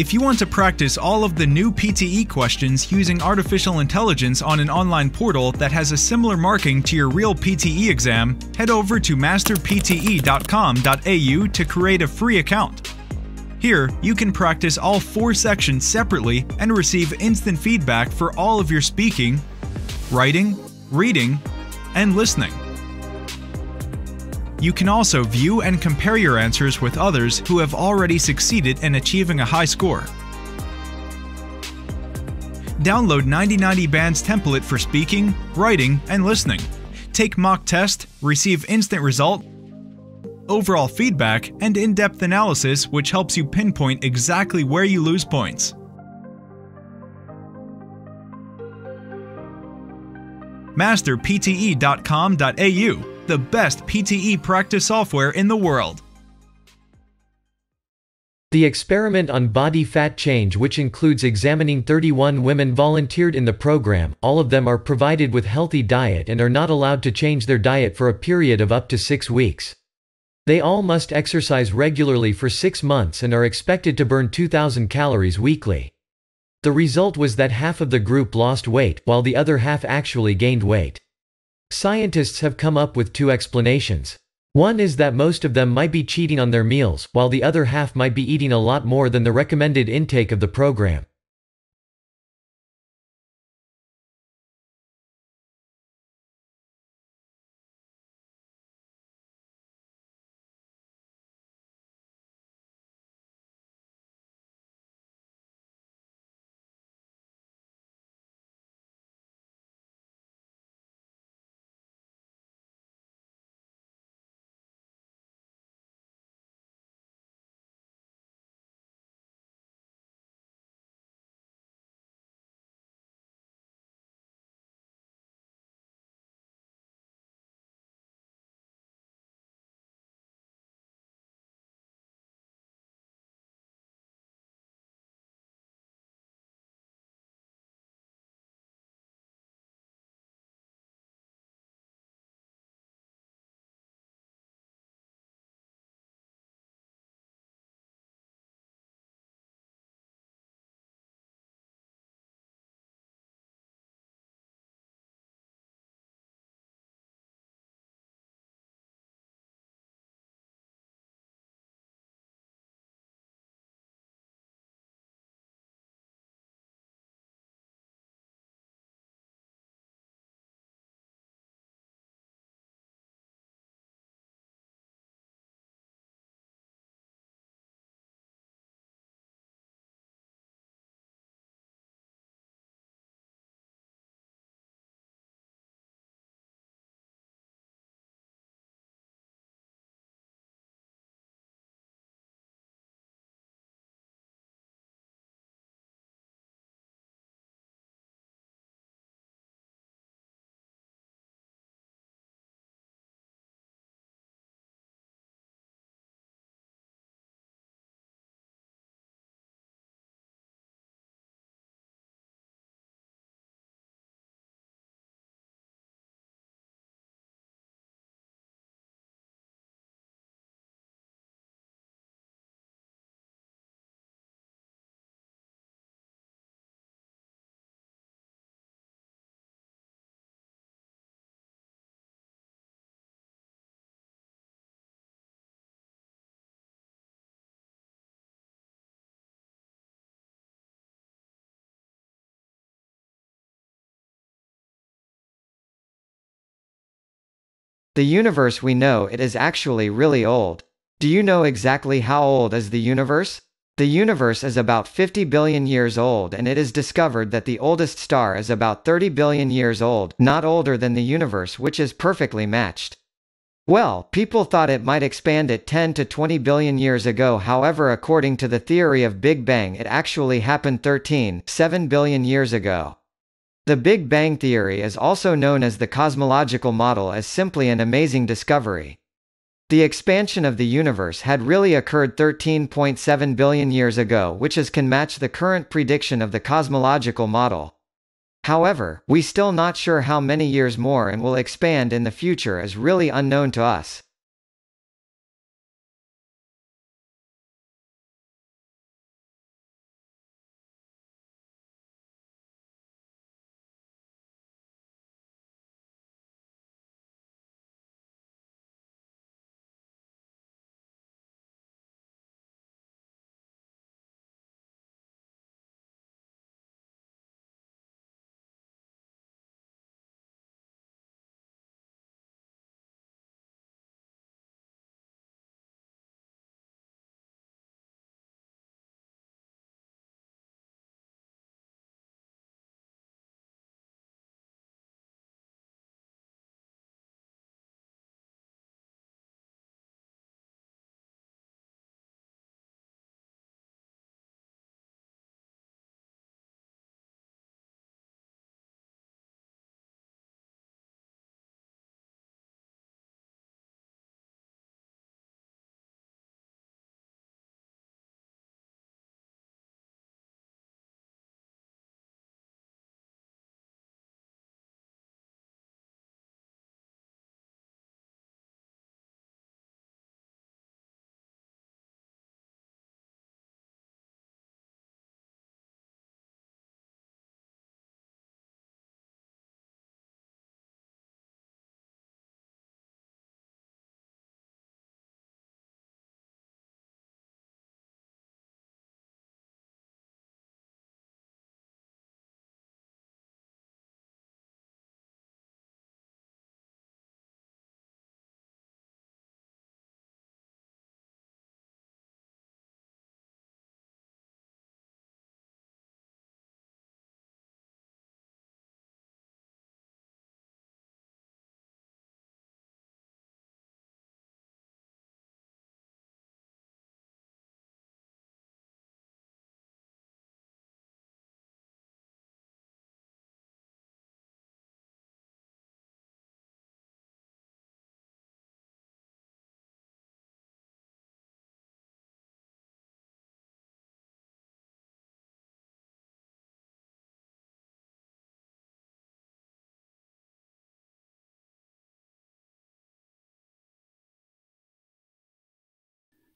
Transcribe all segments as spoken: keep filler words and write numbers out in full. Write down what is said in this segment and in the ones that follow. If you want to practice all of the new P T E questions using artificial intelligence on an online portal that has a similar marking to your real P T E exam, head over to master p t e dot com dot a u to create a free account. Here, you can practice all four sections separately and receive instant feedback for all of your speaking, writing, reading, and listening. You can also view and compare your answers with others who have already succeeded in achieving a high score. Download ninety ninety Band's template for speaking, writing, and listening. Take mock test, receive instant result, overall feedback, and in-depth analysis which helps you pinpoint exactly where you lose points. master p t e dot com dot a u, the best P T E practice software in the world. The experiment on body fat change, which includes examining thirty-one women, volunteered in the program. All of them are provided with healthy diet and are not allowed to change their diet for a period of up to six weeks. They all must exercise regularly for six months and are expected to burn two thousand calories weekly. The result was that half of the group lost weight, while the other half actually gained weight. Scientists have come up with two explanations. One is that most of them might be cheating on their meals, while the other half might be eating a lot more than the recommended intake of the program. The universe we know it is actually really old. Do you know exactly how old is the universe? The universe is about fifty billion years old, and it is discovered that the oldest star is about thirty billion years old, not older than the universe, which is perfectly matched. Well, people thought it might expand at ten to twenty billion years ago. However, according to the theory of Big Bang, it actually happened thirteen point seven billion years ago. The Big Bang theory is also known as the cosmological model, as simply an amazing discovery. The expansion of the universe had really occurred thirteen point seven billion years ago, which is can match the current prediction of the cosmological model. However, we still not sure how many years more and will expand in the future is really unknown to us.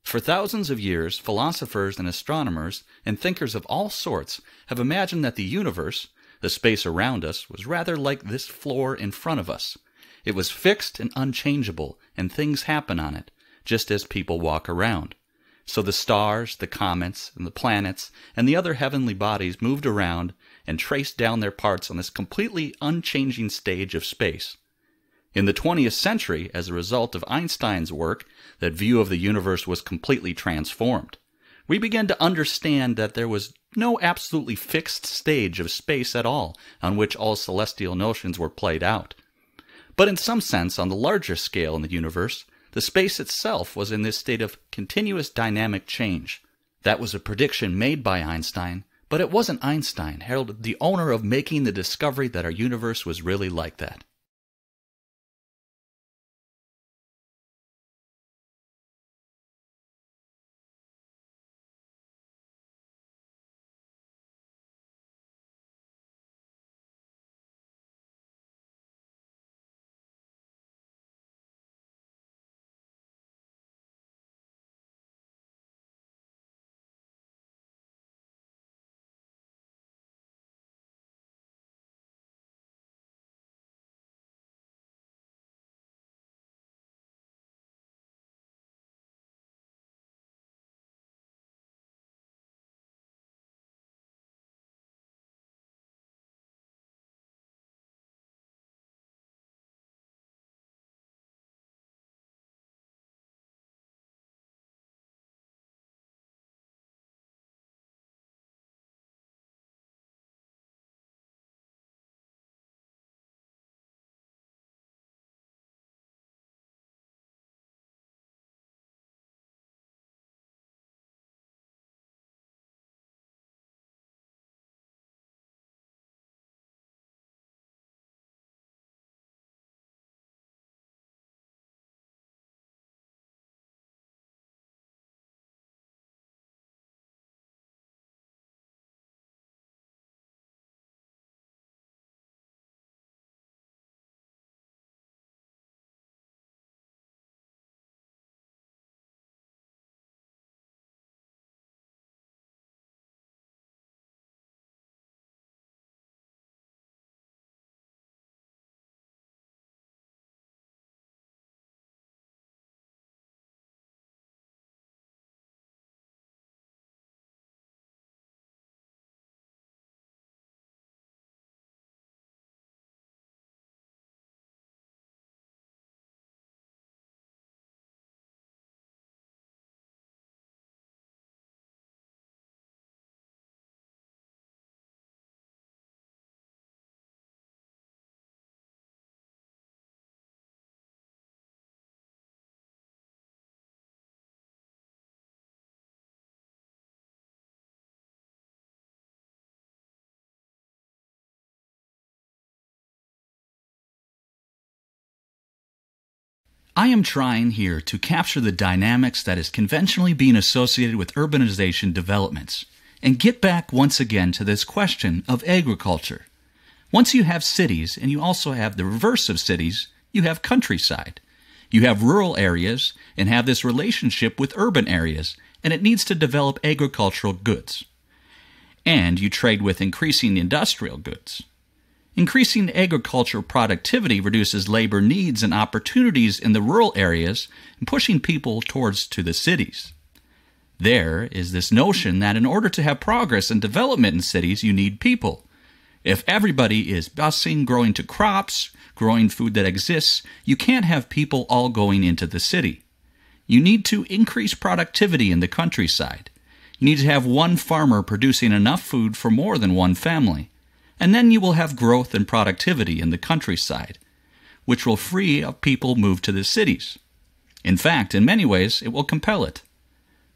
For thousands of years, philosophers and astronomers and thinkers of all sorts have imagined that the universe, the space around us, was rather like this floor in front of us. It was fixed and unchangeable, and things happen on it, just as people walk around. So the stars, the comets, and the planets, and the other heavenly bodies moved around and traced down their parts on this completely unchanging stage of space. In the twentieth century, as a result of Einstein's work, that view of the universe was completely transformed. We began to understand that there was no absolutely fixed stage of space at all on which all celestial notions were played out. But in some sense, on the larger scale in the universe, the space itself was in this state of continuous dynamic change. That was a prediction made by Einstein, but it wasn't Einstein, heralded the owner of making the discovery that our universe was really like that. I am trying here to capture the dynamics that is conventionally being associated with urbanization developments and get back once again to this question of agriculture. Once you have cities, and you also have the reverse of cities, you have countryside. You have rural areas and have this relationship with urban areas, and it needs to develop agricultural goods. And you trade with increasing industrial goods. Increasing agricultural productivity reduces labor needs and opportunities in the rural areas and pushing people towards to the cities. There is this notion that in order to have progress and development in cities, you need people. If everybody is busing, growing to crops, growing food that exists, you can't have people all going into the city. You need to increase productivity in the countryside. You need to have one farmer producing enough food for more than one family. And then you will have growth and productivity in the countryside, which will free up people move to the cities. In fact, in many ways, it will compel it.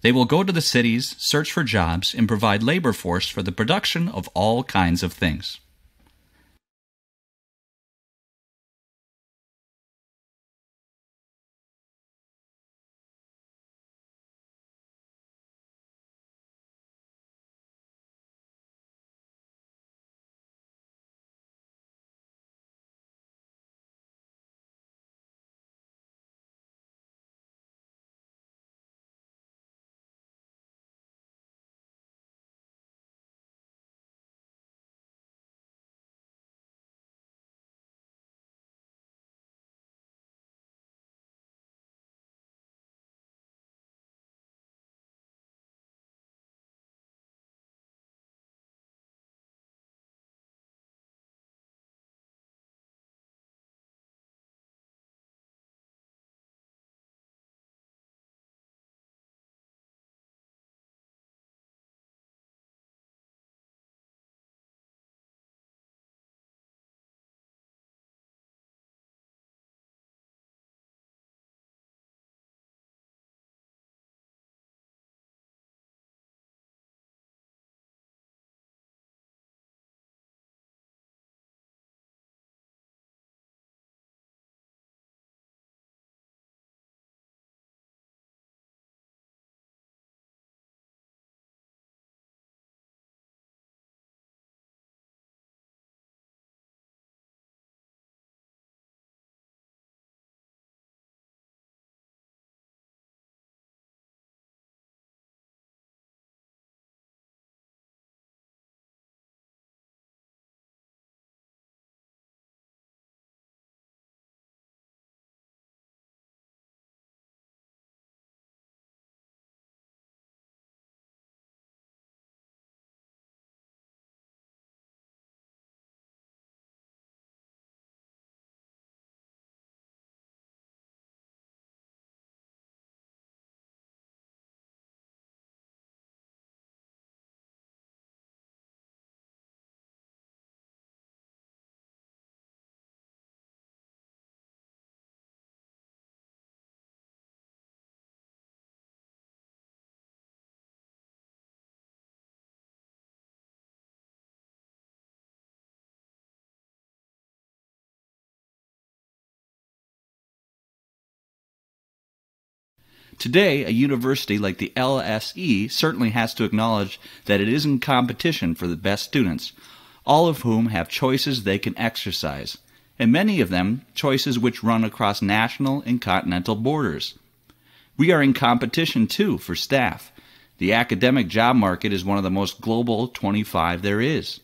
They will go to the cities, search for jobs, and provide labor force for the production of all kinds of things. Today, a university like the L S E certainly has to acknowledge that it is in competition for the best students, all of whom have choices they can exercise, and many of them choices which run across national and continental borders. We are in competition, too, for staff. The academic job market is one of the most global twenty-five there is.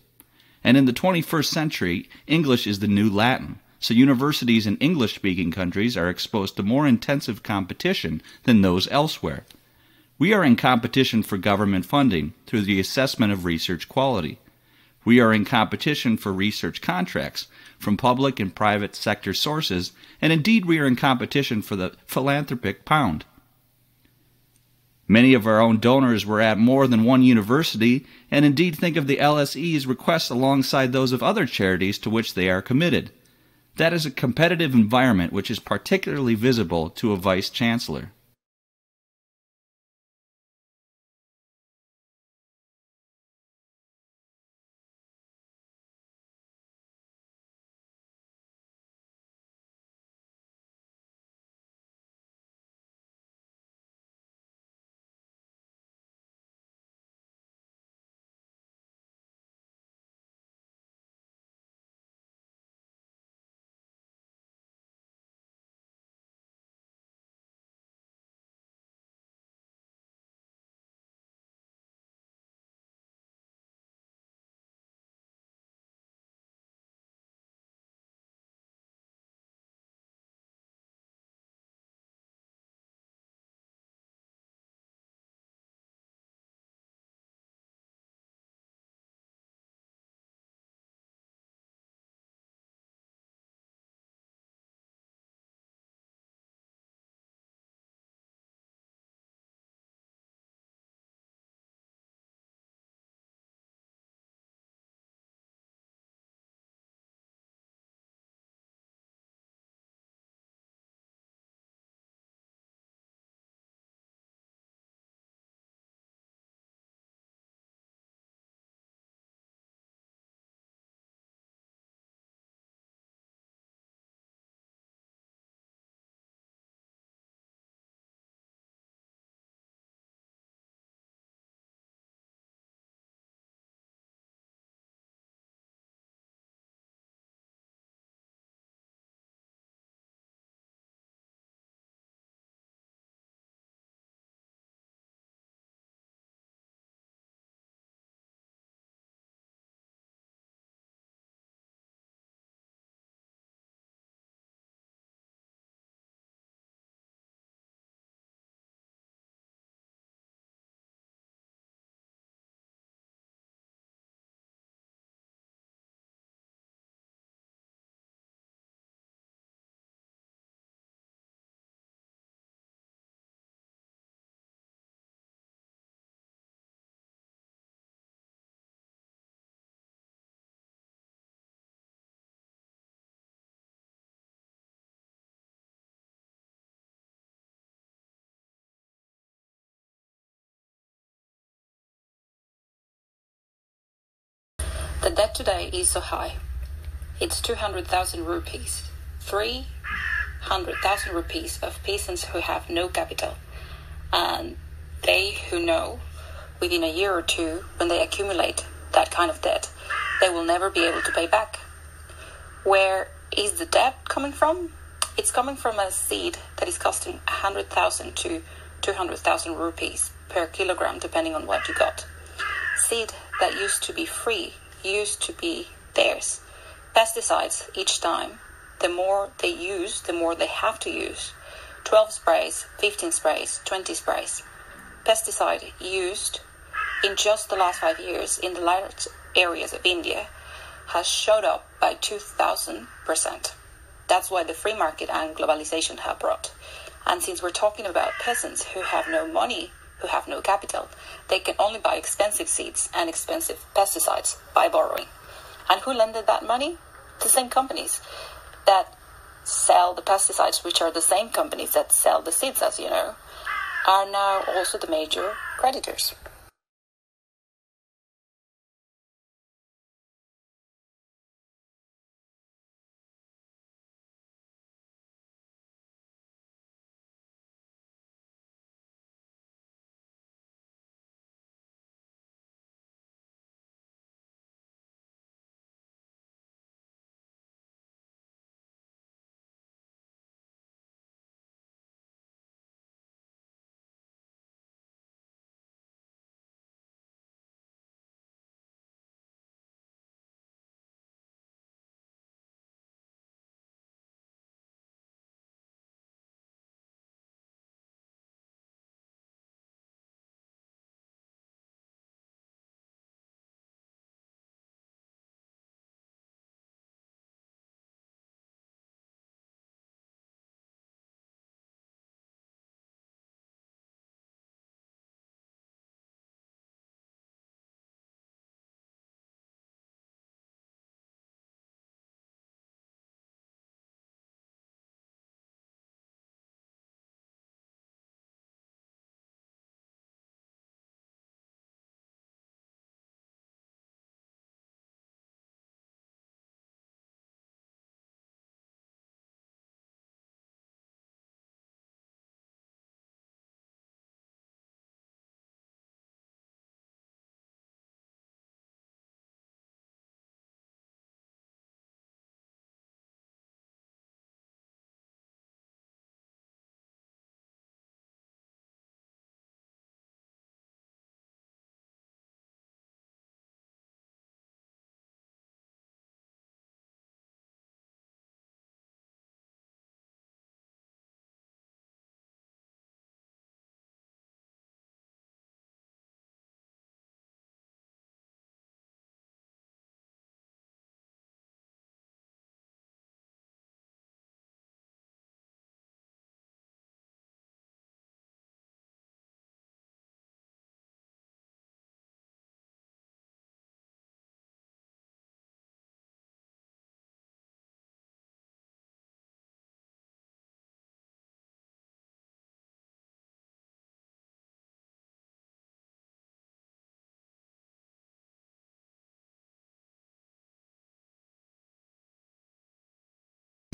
And in the twenty-first century, English is the new Latin. So universities in English-speaking countries are exposed to more intensive competition than those elsewhere. We are in competition for government funding through the assessment of research quality. We are in competition for research contracts from public and private sector sources, and indeed we are in competition for the philanthropic pound. Many of our own donors were at more than one university, and indeed think of the L S E's requests alongside those of other charities to which they are committed. That is a competitive environment which is particularly visible to a vice chancellor. The debt today is so high. It's two hundred thousand rupees, three hundred thousand rupees of peasants who have no capital. And they who know, within a year or two, when they accumulate that kind of debt, they will never be able to pay back. Where is the debt coming from? It's coming from a seed that is costing one hundred thousand to two hundred thousand rupees per kilogram, depending on what you got. Seed that used to be free, used to be theirs. Pesticides each time, the more they use, the more they have to use. twelve sprays, fifteen sprays, twenty sprays. Pesticide used in just the last five years in the large areas of India has shot up by two thousand percent. That's what the free market and globalization have brought. And since we're talking about peasants who have no money, who have no capital, they can only buy expensive seeds and expensive pesticides by borrowing. And who lended that money? The same companies that sell the pesticides, which are the same companies that sell the seeds, as you know, are now also the major creditors.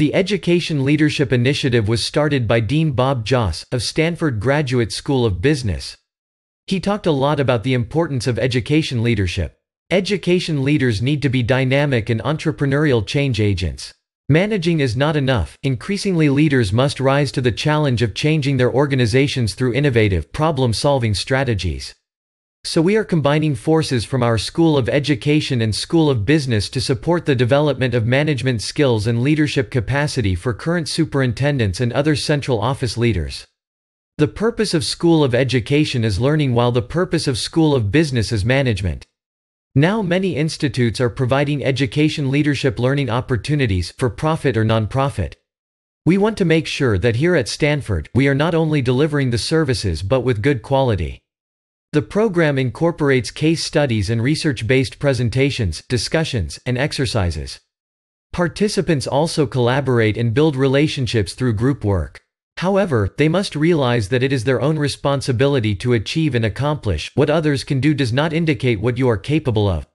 The Education Leadership Initiative was started by Dean Bob Joss, of Stanford Graduate School of Business. He talked a lot about the importance of education leadership. Education leaders need to be dynamic and entrepreneurial change agents. Managing is not enough. Increasingly, leaders must rise to the challenge of changing their organizations through innovative, problem-solving strategies. So we are combining forces from our School of Education and School of Business to support the development of management skills and leadership capacity for current superintendents and other central office leaders. The purpose of School of Education is learning, while the purpose of School of Business is management. Now many institutes are providing education leadership learning opportunities, for profit or non-profit. We want to make sure that here at Stanford, we are not only delivering the services but with good quality. The program incorporates case studies and research-based presentations, discussions, and exercises. Participants also collaborate and build relationships through group work. However, they must realize that it is their own responsibility to achieve and accomplish. What others can do does not indicate what you are capable of.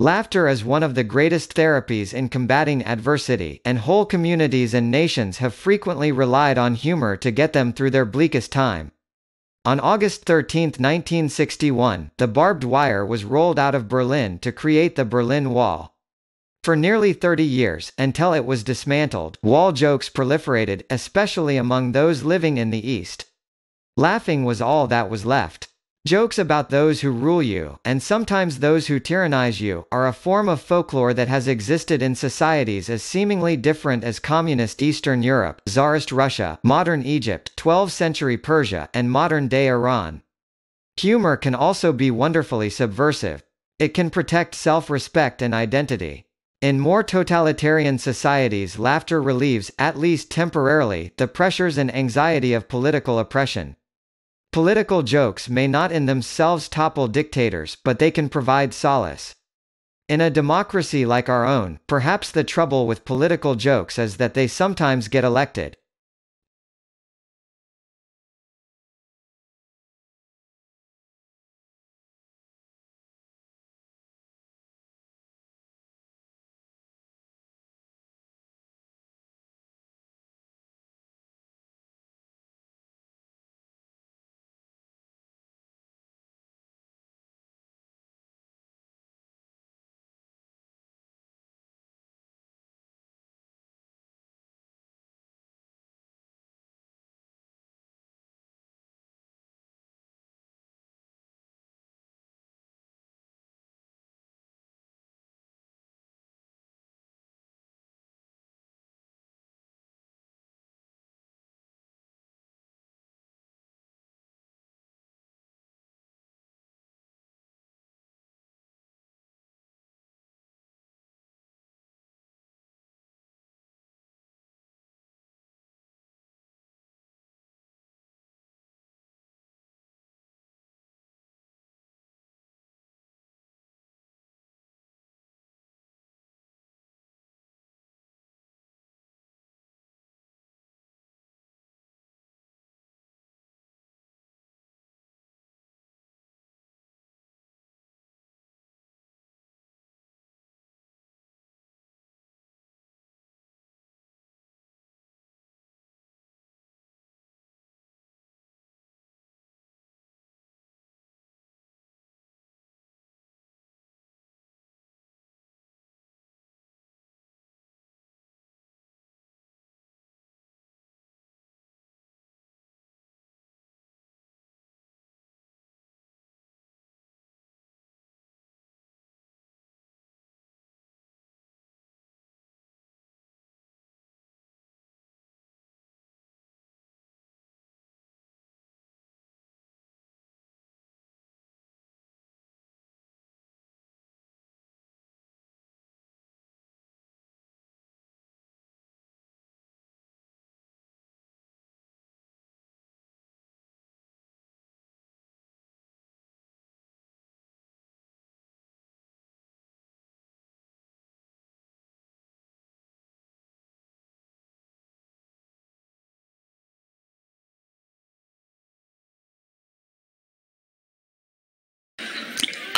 Laughter is one of the greatest therapies in combating adversity, and whole communities and nations have frequently relied on humor to get them through their bleakest time. On August thirteenth nineteen sixty-one, the barbed wire was rolled out of Berlin to create the Berlin Wall. For nearly thirty years, until it was dismantled, wall jokes proliferated, especially among those living in the East. Laughing was all that was left. Jokes about those who rule you, and sometimes those who tyrannize you, are a form of folklore that has existed in societies as seemingly different as communist Eastern Europe, Tsarist Russia, modern Egypt, twelfth century Persia, and modern-day Iran. Humor can also be wonderfully subversive. It can protect self-respect and identity. In more totalitarian societies, laughter relieves, at least temporarily, the pressures and anxiety of political oppression. Political jokes may not in themselves topple dictators, but they can provide solace. In a democracy like our own, perhaps the trouble with political jokes is that they sometimes get elected.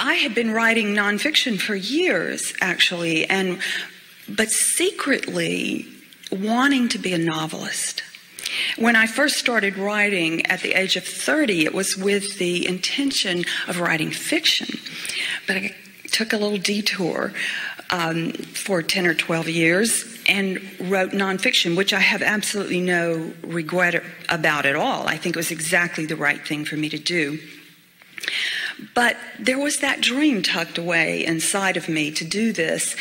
I had been writing nonfiction for years, actually, and but secretly wanting to be a novelist. When I first started writing at the age of thirty, it was with the intention of writing fiction. But I took a little detour um, for ten or twelve years and wrote nonfiction, which I have absolutely no regret about at all. I think it was exactly the right thing for me to do. But there was that dream tucked away inside of me to do this.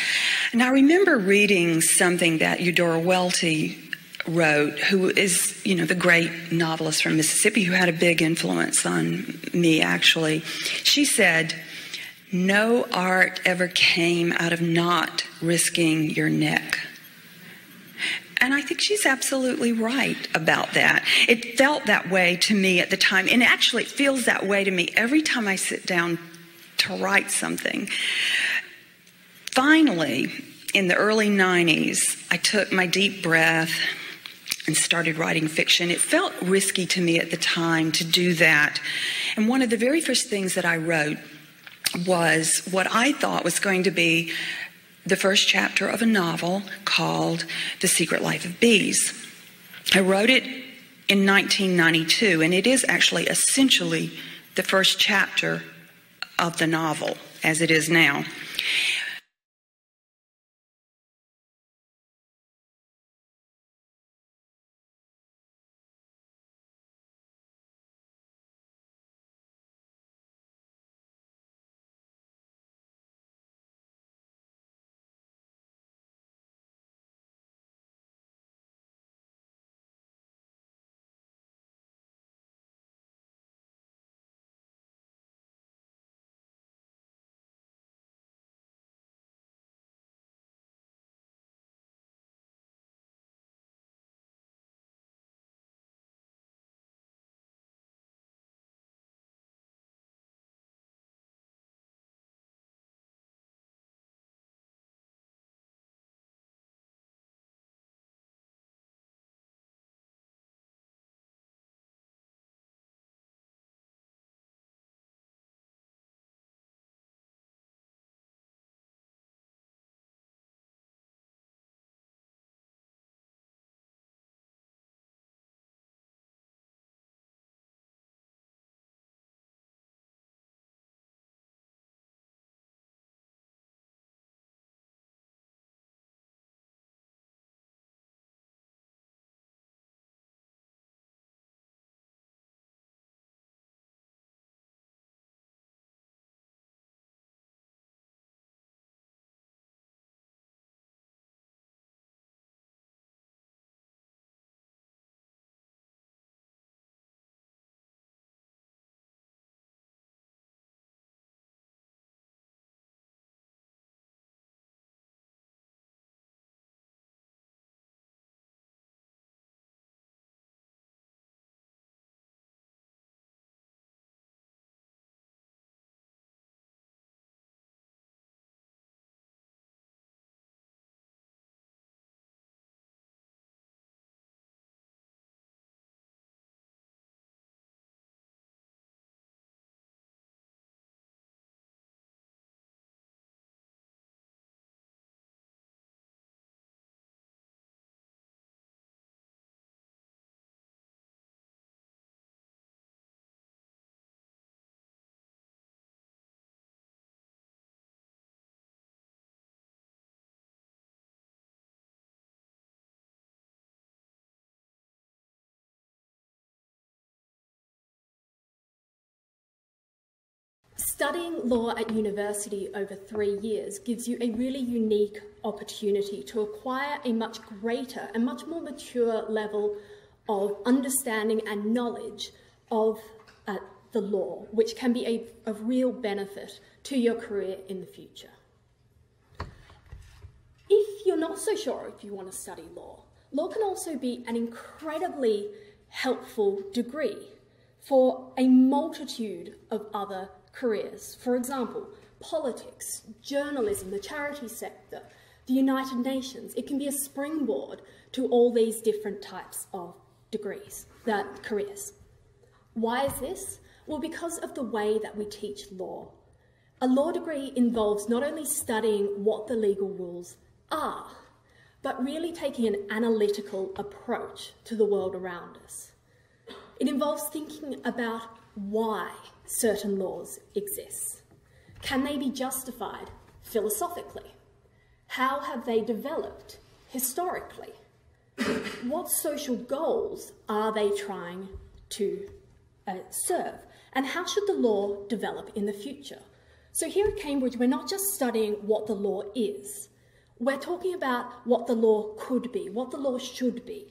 And I remember reading something that Eudora Welty wrote, who is, you know, the great novelist from Mississippi who had a big influence on me, actually. She said, "No art ever came out of not risking your neck." And I think she's absolutely right about that. It felt that way to me at the time. And actually, it feels that way to me every time I sit down to write something. Finally, in the early nineties, I took my deep breath and started writing fiction. It felt risky to me at the time to do that. And one of the very first things that I wrote was what I thought was going to be the first chapter of a novel called The Secret Life of Bees. I wrote it in nineteen ninety-two, and it is actually essentially the first chapter of the novel as it is now. Studying law at university over three years gives you a really unique opportunity to acquire a much greater and much more mature level of understanding and knowledge of uh, the law, which can be a, a real benefit to your career in the future. If you're not so sure if you want to study law, law can also be an incredibly helpful degree for a multitude of other careers. For example, politics, journalism, the charity sector, the United Nations. It can be a springboard to all these different types of degrees, that careers. Why is this? Well, because of the way that we teach law. A law degree involves not only studying what the legal rules are, but really taking an analytical approach to the world around us. It involves thinking about why certain laws exist. Can they be justified philosophically? How have they developed historically? What social goals are they trying to uh, serve? And how should the law develop in the future? So here at Cambridge, we're not just studying what the law is. We're talking about what the law could be, what the law should be.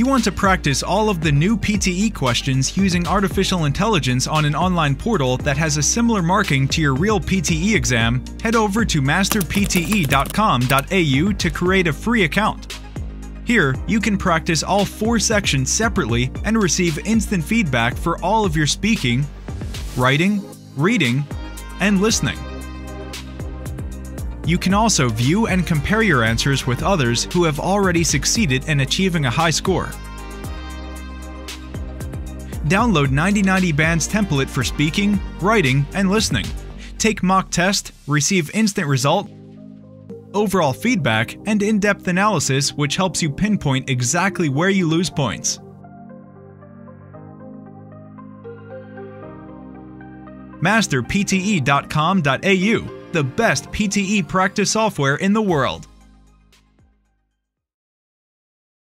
you want to practice all of the new P T E questions using artificial intelligence on an online portal that has a similar marking to your real P T E exam, head over to master p t e dot com dot a u to create a free account. Here, you can practice all four sections separately and receive instant feedback for all of your speaking, writing, reading, and listening. You can also view and compare your answers with others who have already succeeded in achieving a high score. Download ninety ninety Band's template for speaking, writing, and listening. Take mock test, receive instant result, overall feedback, and in-depth analysis which helps you pinpoint exactly where you lose points. master p t e dot com dot a u, the best P T E practice software in the world.